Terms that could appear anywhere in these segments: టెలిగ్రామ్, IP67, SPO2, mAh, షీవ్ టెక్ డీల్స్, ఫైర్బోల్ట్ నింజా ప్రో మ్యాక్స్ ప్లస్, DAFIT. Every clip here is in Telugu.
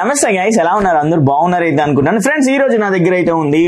నమస్తే గైస్, ఎలా ఉన్నారు? అందరూ బాగున్నారైతే అనుకుంటాను. ఫ్రెండ్స్, ఈ రోజు నా దగ్గర అయితే ఉంది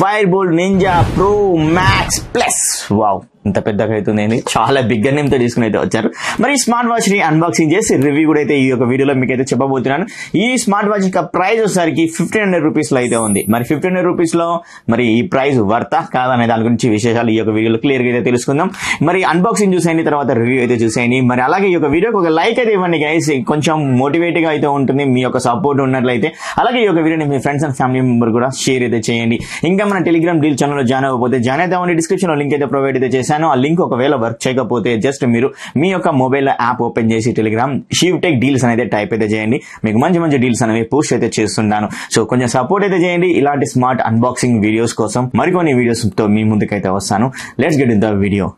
ఫైర్బోల్ట్ నింజా ప్రో మ్యాక్స్ ప్లస్. Wow, ఇంత పెద్దగా అవుతుంది అండి. చాలా బిగ్గర్ నేమ్తో తీసుకుని అయితే వచ్చారు. మరి ఈ స్మార్ట్ వాచ్ ని అన్బాక్సింగ్ చేసి రివ్యూ కూడా అయితే ఈ యొక్క వీడియోలో మీకు అయితే చెప్పబోతున్నాను. ఈ స్మార్ట్ వాచ్ యొక్క ప్రైస్ వచ్చేసరికి 1500 రూపీస్ లో అయితే ఉంది. మరి 1500 రూపీస్ లో మరి ఈ ప్రైస్ వర్తా కాదనే దాని గురించి విశేషాలు ఈ యొక్క వీడియోలో క్లియర్ గా అయితే తెలుసుకుందాం. మరి అన్బాక్సింగ్ చూసేయండి, తర్వాత రివ్యూ అయితే చూసేయండి. మరి అలాగే ఈ యొక్క వీడియోకి ఒక లైక్ అయితే ఇవ్వండి గైస్, కొంచెం మోటివేట్ గా అయితే ఉంటుంది మీ యొక్క సపోర్ట్ ఉన్నట్లయితే. అలాగే ఈ యొక్క వీడియోని మీ ఫ్రెండ్స్ అండ్ ఫ్యామిలీ మెంబర్ కూడా షేర్ అయితే చేయండి. ఇంకా మన టెలిగ్రామ్ డీల్ ఛానల్లో జాయిన్ అవ్వకపోతే జాయిన్ అయితే ఉండి, డిస్క్రిప్షన్ లో లింక్ అయితే ప్రొవైడ్ అయితే చేశాను. ఆ లింక్ ఒకవేళ వర్క్ చేయకపోతే జస్ట్ మీరు మీ యొక్క మొబైల్ యాప్ ఓపెన్ చేసి టెలిగ్రామ్ షీవ్ టెక్ డీల్స్ అనేది టైప్ అయితే చేయండి. మీకు మంచి మంచి డీల్స్ అనేవి పోస్ట్ అయితే చేస్తున్నాను. సో కొంచెం సపోర్ట్ అయితే చేయండి ఇలాంటి స్మార్ట్ అన్బాక్సింగ్ వీడియోస్ కోసం. మరికొన్ని వీడియోస్ తో మీ ముందుకైతే వస్తాను. Let's get in the video.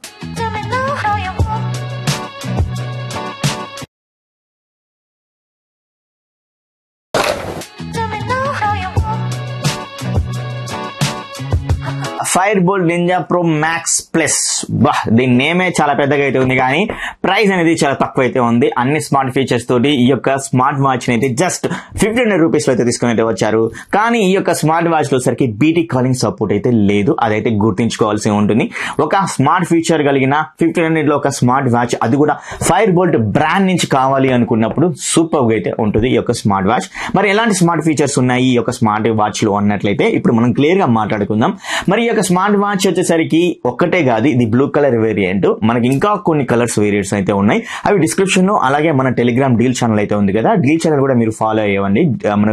ఫైర్బోల్ట్ నింజా ప్రో మ్యాక్స్ ప్లస్, బా దీని నేమే చాలా పెద్దగా అయితే ఉంది, కానీ ప్రైస్ అనేది చాలా తక్కువ అయితే ఉంది. అన్ని స్మార్ట్ ఫీచర్స్ తోటి ఈ యొక్క స్మార్ట్ వాచ్ అయితే జస్ట్ 1500 రూపీస్ లో అయితే తీసుకుని అయితే వచ్చారు. కానీ ఈ యొక్క స్మార్ట్ వాచ్ లో సరికి బీటీ కాలింగ్ సపోర్ట్ అయితే లేదు, అదైతే గుర్తించుకోవాల్సి ఉంటుంది. ఒక స్మార్ట్ ఫీచర్ కలిగిన 1500 లో ఒక స్మార్ట్ వాచ్, అది కూడా ఫైర్బోల్ట్ బ్రాండ్ నుంచి కావాలి అనుకున్నప్పుడు సూపర్ గా అయితే ఉంటుంది ఈ యొక్క స్మార్ట్ వాచ్. మరి ఎలాంటి స్మార్ట్ ఫీచర్స్ ఉన్నాయి ఈ యొక్క స్మార్ట్ వాచ్ లో అన్నట్లయితే ఇప్పుడు మనం క్లియర్ గా మాట్లాడుకుందాం. మరి స్మార్ట్ వాచ్ వచ్చేసరికి ఒక్కటే కాదు, ఇది బ్లూ కలర్ వేరియంట్, మనకి ఇంకా కొన్ని కలర్స్ వేరియంట్స్ అయితే ఉన్నాయి. అవి డిస్క్రిప్షన్ లో అలాగే మన టెలిగ్రామ్ డీల్ ఛానల్ అయితే ఉంది కదా, డీల్ ఛానల్ కూడా మీరు ఫాలో అయ్యండి. మన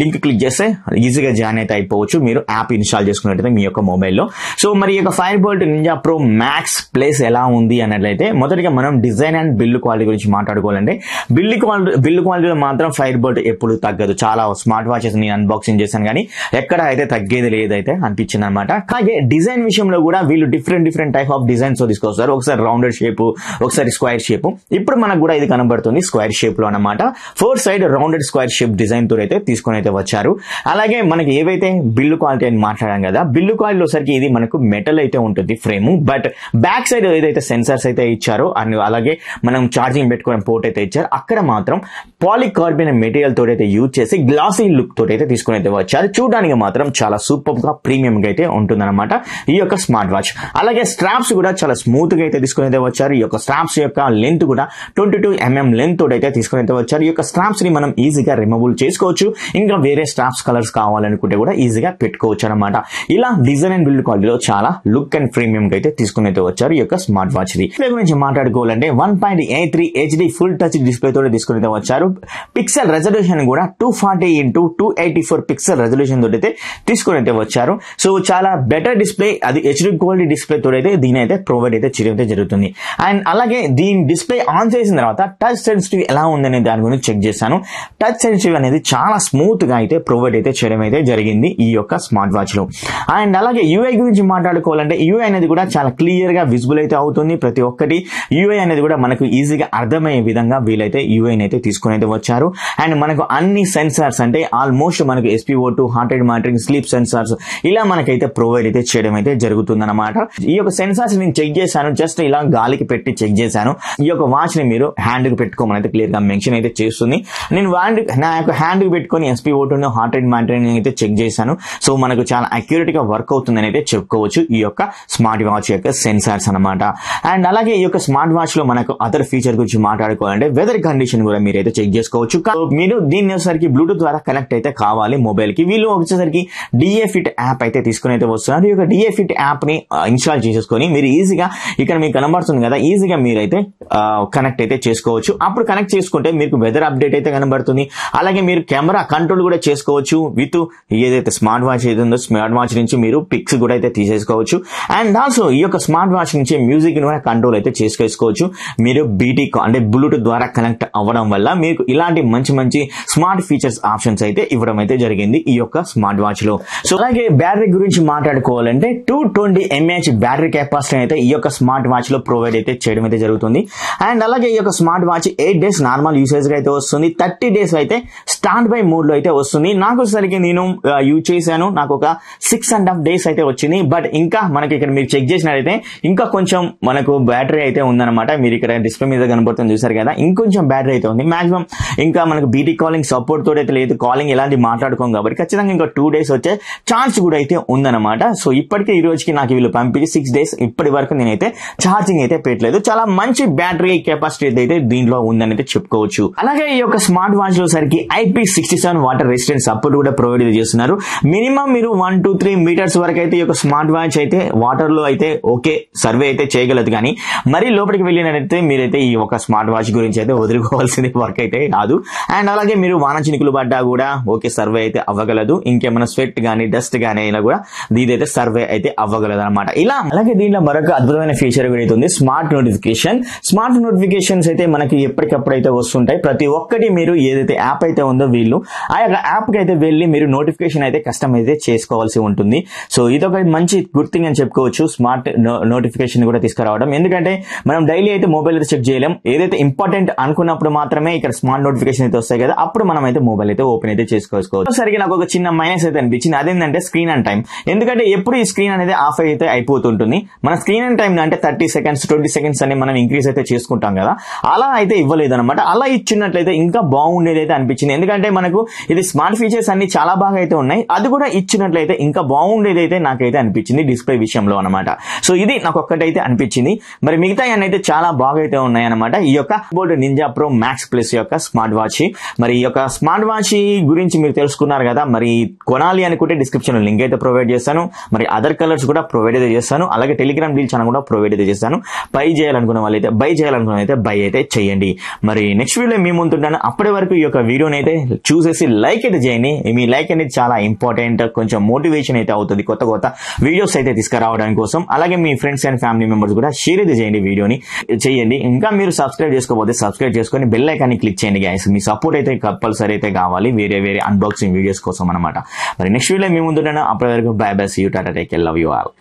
లింక్ క్లిక్ చేస్తే ఈజీగా జాయిన్ అయితే అయిపోవచ్చు, మీరు యాప్ ఇన్స్టాల్ చేసుకున్నట్లయితే మీ యొక్క మొబైల్లో. సో మరి ఈ యొక్క ఫైర్బోల్ట్ నింజా ప్రో మ్యాక్స్ ప్లస్ ఎలా ఉంది అన్నట్లయితే మొదటిగా మనం డిజైన్ అండ్ బిల్డ్ క్వాలిటీ గురించి మాట్లాడుకోవాలండి. బిల్డ్ క్వాలిటీలో మాత్రం ఫైర్బోల్ట్ ఎప్పుడు తగ్గదు. చాలా స్మార్ట్ వాచెస్ నేను అన్బాక్సింగ్ చేశాను, కానీ ఎక్కడ అయితే తగ్గేది లేదైతే అనిపించింది అనమాట. డిజైన్ విషయంలో కూడా వీళ్ళు డిఫరెంట్ టైప్ ఆఫ్ డిజైన్స్ తీసుకొస్తారు. ఒకసారి రౌండెడ్ షేప్, ఒకసారి స్క్వేర్ షేప్. ఇప్పుడు మనకు కూడా ఇది కనబడుతుంది స్క్వేర్ షేప్ లో అనమాట. 4 side rounded square shape design తో అయితే తీసుకుని అయితే వచ్చారు. అలాగే మనకి ఏవైతే బిల్డ్ క్వాలిటీ అని మాట్లాడాం కదా, బిల్డ్ క్వాలిటీ వచ్చేసరికి ఇది మనకు మెటల్ అయితే ఉంటుంది ఫ్రేమ్, బట్ బ్యాక్ సైడ్ ఏదైతే సెన్సార్స్ అయితే ఇచ్చారో అండ్ అలాగే మనం ఛార్జింగ్ పెట్టుకునే పోర్ట్ అయితే ఇచ్చారు, అక్కడ మాత్రం పాలికార్బోనేట్ మెటీరియల్ తోటి అయితే యూజ్ చేసి గ్లాసీ లుక్ తోటి అయితే తీసుకుని అయితే వచ్చారు. చూడడానికి మాత్రం చాలా సూపర్ గా ప్రీమియం గా అయితే ఉంటుంది అనమాట ఈ యొక్క స్మార్ట్ వాచ్. అలాగే స్ట్రాప్స్ కూడా చాలా స్మూత్ గా అయితే తీసుకుని అయితే వచ్చారు. ఈ యొక్క స్ట్రాప్స్ యొక్క లెంత్ కూడా 22 mm లెంత్ తోటి అయితే తీసుకుని అయితే వచ్చారు. ఈ యొక్క స్ట్రాప్స్ ని మనం ఈజీగా రిమూవల్ చేసుకోవచ్చు. ఇంకా వేరే స్ట్రాప్స్ కలర్స్ కావాలనుకుంటే కూడా ఈజీగా పెట్టుకోవచ్చు అనమాట. ఇలా డిజైన్ అండ్ బిల్డ్ క్వాలిటీలో చాలా లుక్ అండ్ ప్రీమియం గా అయితే తీసుకుని అయితే వచ్చారు ఈ యొక్క స్మార్ట్ వాచ్. డిస్ప్లే గురించి మాట్లాడుకోవాలంటే 1.83 HD ఫుల్ టచ్ డిస్ప్లే తోటి తీసుకుని అయితే వచ్చారు. పిక్సెల్ రెజల్యూషన్ కూడా 240x284 పిక్సెల్ రెజల్యూషన్ తోటి అయితే తీసుకుని అయితే వచ్చారు. సో చాలా బెటర్ డిస్ప్లే, అది హెచ్డి క్వాలిటీ డిస్ప్లే తోటి అయితే దీని అయితే ప్రొవైడ్ అయితే చేయడం జరుగుతుంది. అండ్ అలాగే దీని డిస్ప్లే ఆన్ చేసిన తర్వాత టచ్ సెన్సిటివ్ ఎలా ఉందనే దాని గురించి చెక్ చేశాను. టచ్ సెన్సిటివ్ అనేది చాలా స్మూత్ గా అయితే ప్రొవైడ్ అయితే చేయడం అయితే జరిగింది ఈ యొక్క స్మార్ట్ వాచ్ లో. అండ్ అలాగే యూఐ గురించి మాట్లాడుకోవాలంటే యూఐ అనేది కూడా చాలా క్లియర్ గా విజిబుల్ అయితే అవుతుంది. ప్రతి ఒక్కటి యూఐ అనేది కూడా మనకు ఈజీగా అర్థమయ్యే విధంగా వీలైతే యూఐని అయితే తీసుకుని అయితే వచ్చారు. అండ్ మనకు అన్ని సెన్సార్స్ అంటే ఆల్మోస్ట్ మనకు SPO2, heart rate monitoring, sleep sensors ఇలా మనకైతే ప్రొవైడ్ అయితే చేయడం అయితే జరుగుతుంది అనమాట. ఈ యొక్క సెన్సార్స్ నేను చెక్ చేశాను, జస్ట్ ఇలా గాలికి పెట్టి చెక్ చేశాను. ఈ యొక్క వాచ్ ని మీరు హ్యాండ్ కి పెట్టుకోమని క్లియర్ గా మెన్షన్ అయితే చేస్తుంది. నేను నా యొక్క హ్యాండ్ కి పెట్టుకుని SPO2 హార్ట్ రేట్ మానిటరింగ్ అయితే చెక్ చేశాను. సో మనకు చాలా అక్యురేట్ గా వర్క్ అవుతుందని అయితే చెప్పుకోవచ్చు ఈ యొక్క స్మార్ట్ వాచ్ యొక్క సెన్సార్స్ అనమాట. అండ్ అలాగే ఈ యొక్క స్మార్ట్ వాచ్ లో మనకు అదర్ ఫీచర్ గురించి మాట్లాడుకోవాలంటే వెదర్ కండిషన్ కూడా మీరు అయితే చెక్ చేసుకోవచ్చు. మీరు దీని వచ్చేసరికి బ్లూటూత్ ద్వారా కనెక్ట్ అయితే కావాలి మొబైల్ కి. వీళ్ళు వచ్చేసరికి DAFIT యాప్ అయితే తీసుకుని అయితే వస్తున్నారు. ఈ యొక్క DAFIT యాప్ ని ఇన్స్టాల్ చేసేసుకొని మీరు ఈజీగా ఇక్కడ మీకు కనబడుతుంది కదా, ఈజీగా మీరైతే కనెక్ట్ అయితే చేసుకోవచ్చు. అప్పుడు కనెక్ట్ చేసుకుంటే మీకు వెదర్ అప్డేట్ అయితే కనబడుతుంది. అలాగే మీరు కెమెరా కంట్రోల్ కూడా చేసుకోవచ్చు విత్ ఏదైతే స్మార్ట్ వాచ్ ఏది ఉందో స్మార్ట్ వాచ్ నుంచి మీరు పిక్స్ కూడా అయితే తీసేసుకోవచ్చు. అండ్ ఆల్సో ఈ యొక్క స్మార్ట్ వాచ్ నుంచి మ్యూజిక్ ని కూడా కంట్రోల్ అయితే చేసుకోవచ్చు. మీరు బీటీ అంటే బ్లూటూత్ ద్వారా కనెక్ట్ అవ్వడం వల్ల మీకు ఇలాంటి మంచి మంచి స్మార్ట్ ఫీచర్స్ ఆప్షన్స్ అయితే ఇవ్వడం అయితే జరిగింది ఈ యొక్క స్మార్ట్ వాచ్ లో. సో అలాగే బ్యాటరీ గురించి మాట్లాడుకో తీసుకోవాలంటే 220 mAh బ్యాటరీ కెపాసిటీ అయితే ఈ యొక్క స్మార్ట్ వాచ్ లో ప్రొవైడ్ అయితే చేయడం అయితే జరుగుతుంది. అండ్ అలాగే ఈ యొక్క smart watch 8 days normal usage గా అయితే వస్తుంది, 30 days అయితే స్టాండ్ బై మోడ్ లో అయితే వస్తుంది. నాకు సరికి నేను యూజ్ చేశాను, నాకు ఒక 6.5 days అయితే వచ్చింది. బట్ ఇంకా మనకి ఇక్కడ మీరు చెక్ చేసినట్లయితే ఇంకా కొంచెం మనకు బ్యాటరీ అయితే ఉందన్నమాట. మీరు ఇక్కడ డిస్ప్లే మీద కనబడుతుంది చూసారు కదా, ఇంకొంచెం బ్యాటరీ అయితే ఉంది. మాక్సిమం ఇంకా మనకు బీటీ కాలింగ్ సపోర్ట్ తోటి అయితే లేదు, కాలింగ్ ఎలాంటి మాట్లాడుకోం కాబట్టి ఖచ్చితంగా ఇంకా 2 days వచ్చే ఛాన్స్ కూడా అయితే ఉందన్నమాట. సో ఇప్పటికే ఈ రోజుకి నాకు వీళ్ళు పంపించి 6 days ఇప్పటి వరకు నేనైతే ఛార్జింగ్ అయితే పెట్టలేదు. చాలా మంచి బ్యాటరీ కెపాసిటీ అయితే దీంట్లో ఉందని అయితే చెప్పుకోవచ్చు. అలాగే ఈ యొక్క స్మార్ట్ వాచ్ లో సరికి IP67 వాటర్ రెసిస్టెన్స్ సపోర్ట్ కూడా ప్రొవైడ్ చేస్తున్నారు. మినిమం మీరు 1 to 3 meters వరకు అయితే ఈ యొక్క స్మార్ట్ వాచ్ అయితే వాటర్ లో అయితే ఓకే సర్వే అయితే చేయగలదు, కానీ మరి లోపలికి వెళ్ళినట్లయితే మీరైతే ఈ ఒక స్మార్ట్ వాచ్ గురించి అయితే వదులుకోవాల్సిన వర్క్ అయితే కాదు. అండ్ అలాగే మీరు వాన చినుకులు పడ్డా కూడా ఓకే సర్వే అయితే అవ్వగలదు, ఇంకేమైనా స్వెట్ గానీ డస్ట్ గానీ అయినా కూడా దీదైతే సర్వే అయితే అవ్వగలదు అనమాట. ఇలా అలాగే దీంట్లో మరొక అద్భుతమైన ఫీచర్ కూడా ఉంది, స్మార్ట్ నోటిఫికేషన్. స్మార్ట్ నోటిఫికేషన్స్ అయితే మనకి ఎప్పటికప్పుడు అయితే వస్తుంటాయి. ప్రతి ఒక్కటి మీరు ఏదైతే యాప్ అయితే ఉందో వీళ్ళు ఆ యొక్క యాప్ కి అయితే వెళ్ళి మీరు నోటిఫికేషన్ అయితే కస్టమ్ అయితే చేసుకోవాల్సి ఉంటుంది. సో ఇదొక మంచి గుడ్ థింగ్ అని చెప్పుకోవచ్చు, స్మార్ట్ నోటిఫికేషన్ కూడా తీసుకురావడం. ఎందుకంటే మనం డైలీ అయితే మొబైల్ అయితే చెక్ చేయలేం, ఏదైతే ఇంపార్టెంట్ అనుకున్నప్పుడు మాత్రమే ఇక్కడ స్మార్ట్ నోటిఫికేషన్ అయితే వస్తాయి కదా, అప్పుడు మనం అయితే మొబైల్ అయితే ఓపెన్ అయితే చేసుకోవచ్చు. సరిగ్గా నాకు ఒక చిన్న మైనస్ అయితే అనిపించింది, అదేంటంటే స్క్రీన్ అండ్ టైం. ఎందుకంటే ఎప్పుడు ఈ స్క్రీన్ అనేది ఆఫ్ అయితే అయిపోతుంటుంది. మన స్క్రీన్ అండ్ టైం అంటే 30 seconds 20 seconds అనేది మనం ఇంక్రీజ్ అయితే చేసుకుంటాం కదా, అలా అయితే ఇవ్వలేదు అనమాట. అలా ఇచ్చినట్లయితే ఇంకా బాగుండేది అయితే అనిపించింది. ఎందుకంటే మనకు ఇది స్మార్ట్ ఫీచర్స్ అన్ని చాలా బాగా అయితే ఉన్నాయి, అది కూడా ఇచ్చినట్లయితే ఇంకా బాగుండేది అయితే నాకైతే అనిపించింది డిస్ప్లే విషయంలో అనమాట. సో ఇది నాకు ఒక్కటైతే అనిపించింది, మరి మిగతా అన్నైతే చాలా బాగా అయితే ఉన్నాయి అనమాట. ఈ యొక్క Boltt Ninja Pro Max Plus యొక్క స్మార్ట్ వాచ్, మరి ఈ యొక్క స్మార్ట్ వాచ్ గురించి మీరు తెలుసుకున్నారు కదా. మరి కొనాలి అనుకుంటే డిస్క్రిప్షన్ లో లింక్ అయితే ప్రొవైడ్ చేస్తాను, మరి అదర్ కలర్స్ కూడా ప్రొవైడ్ అయితే చేస్తాను, అలాగే టెలిగ్రామ్ డీల్ ఛానల్ కూడా ప్రొవైడ్ అయితే చేస్తాను. బై చేయాలనుకున్న వాళ్ళైతే బై, చేయాలనుకున్న అయితే బై అయితే చేయండి. మరి నెక్స్ట్ వీడియో మేము ఉంటుంటాను, అప్పటి వరకు ఈ యొక్క వీడియోని అయితే చూసేసి లైక్ అయితే చేయండి. మీ లైక్ అనేది చాలా ఇంపార్టెంట్, కొంచెం మోటివేషన్ అయితే అవుతుంది కొత్త కొత్త వీడియోస్ అయితే తీసుకురావడం కోసం. అలాగే మీ ఫ్రెండ్స్ అండ్ ఫ్యామిలీ మెంబర్స్ కూడా షేర్ అయితే చేయండి, వీడియోని చేయండి. ఇంకా మీరు సబ్స్క్రైబ్ చేసుకోకపోతే సబ్స్క్రైబ్ చేసుకొని బెల్ ఐకాన్ని క్లిక్ చేయండి గైస్. మీ సపోర్ట్ అయితే కంపల్సరీ అయితే కావాలి వేరే వేరే అన్బాక్సింగ్ వీడియోస్ కోసం అనమాట. మరి నెక్స్ట్ వీడియో మేము ముందున్నాను, అప్పటి వరకు bye bye, see you, Tata, take care, love you all.